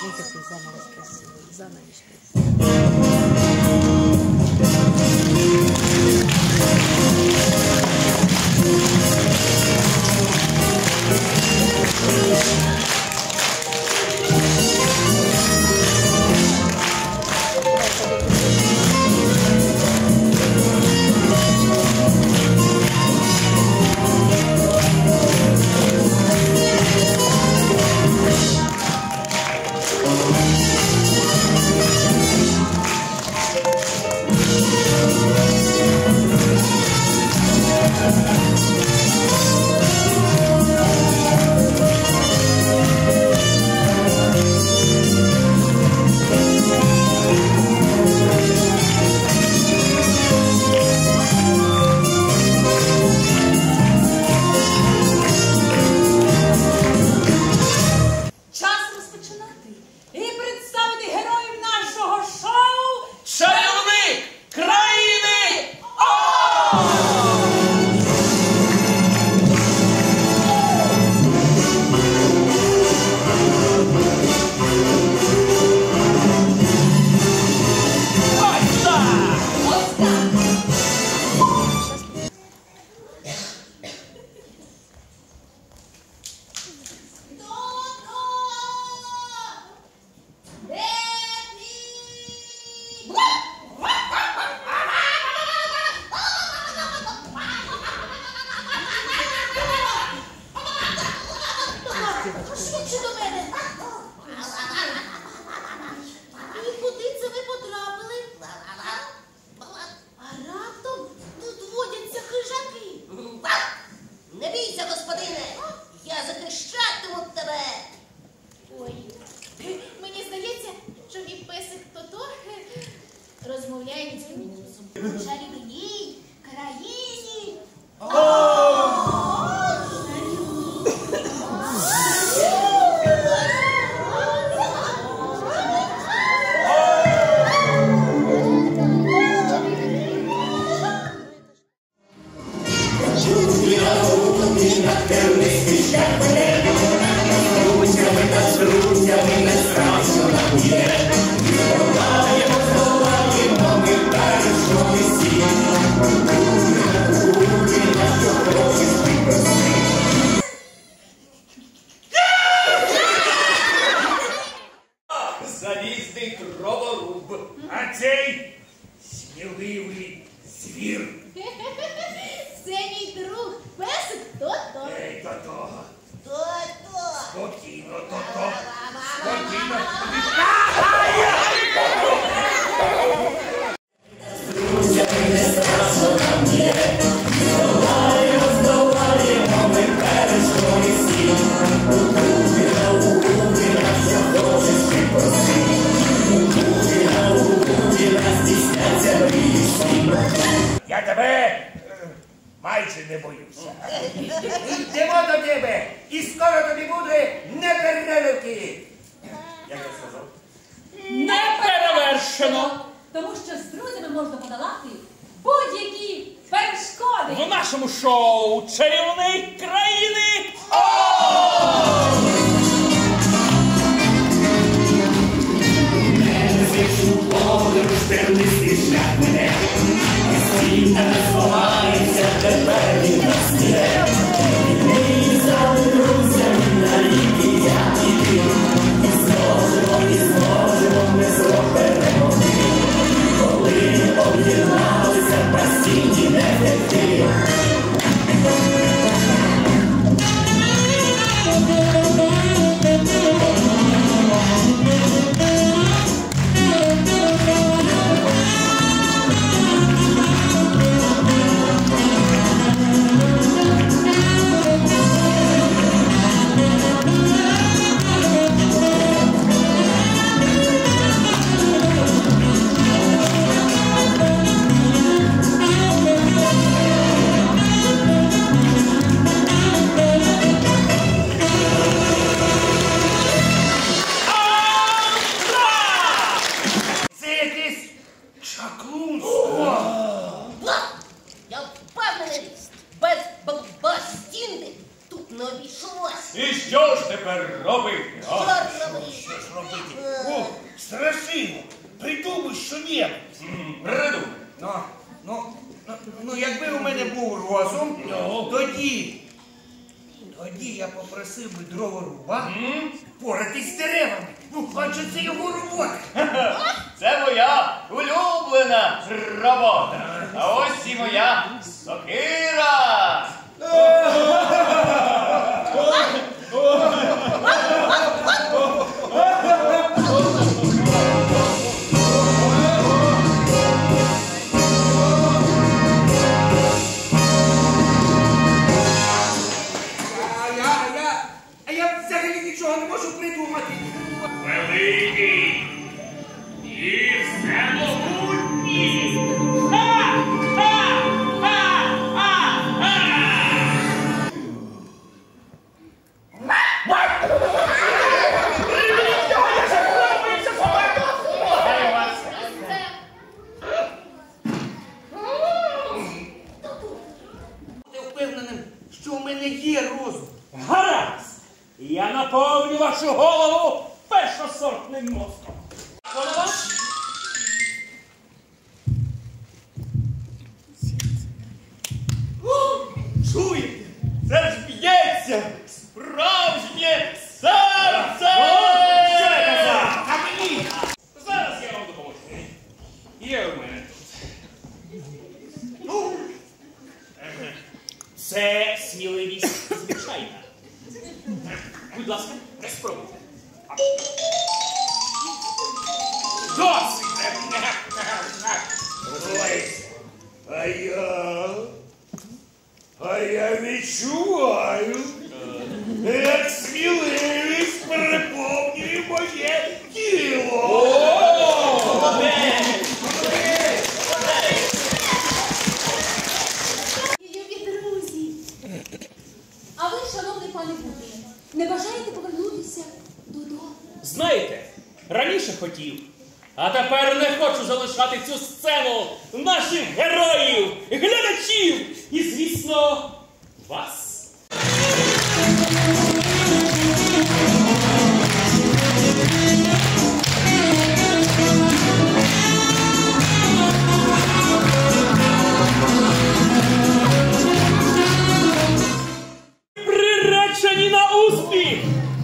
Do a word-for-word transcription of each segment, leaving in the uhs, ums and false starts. Смотри, какой занавес красивый. Занавес «Чарівник країни Оз». Швидше до мене! І куди це ви потрапили? А раптом тут водяться хижаки. Не бійся, господине! Я захищатиму тебе! Ой, мені здається, що мій песик Тото розмовляє людським голосом. Чарівник країни Оз! Залізний дроворуб, а цей сміливий звір. Це мій друг, песик Тото. Ей, Тото. Тото. Спокійно, Тото. Спокійно. Я тебе майже не боюся. Йдемо до тебе, і скоро тобі буде неперевершено. Як я сказав? Неперевершено! Тому що з друзями можна подолати будь-які перешкоди. В нашому шоу «Чарівник країни Оз». Об'єдналися, постійні не втекти. Що ж тепер робити? Що ж робити? Що ж робити? О, страшиво! Придумай що-небудь! Придумай! Ну, ну, ну, якби у мене був розум, тоді, тоді я попросив би дроворуба поратись з деревами. Ну, адже це його робота. Це моя улюблена робота. А ось і моя сокира.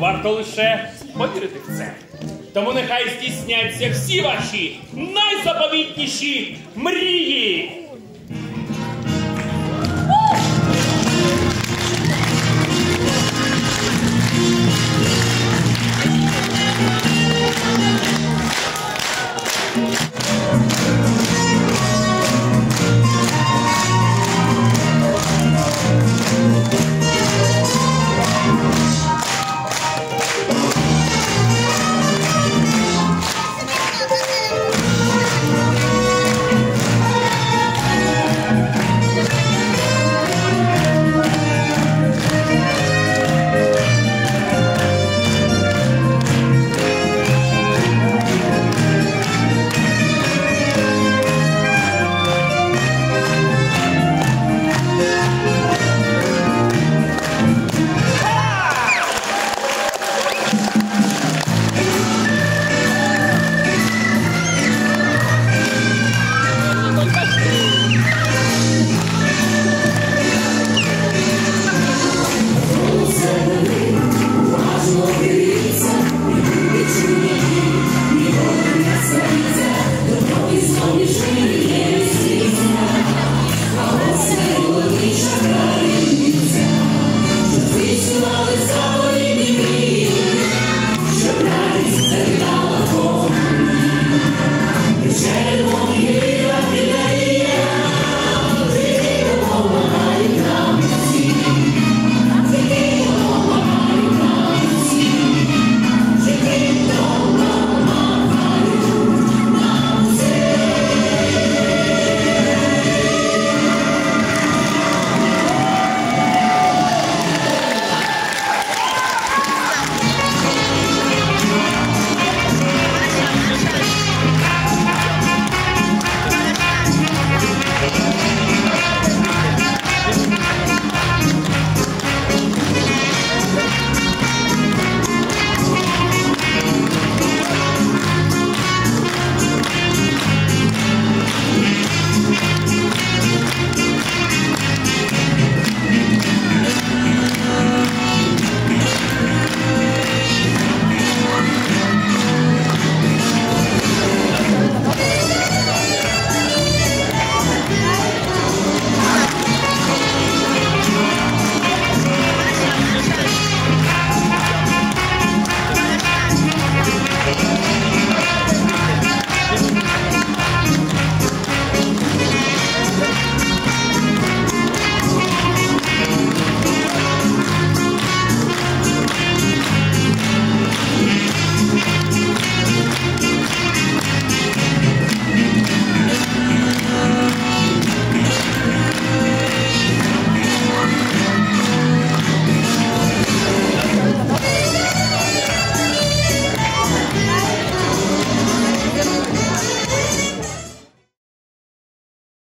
Варто лише повірити в це. Тому нехай здійсняться всі ваші найзаповітніші мрії!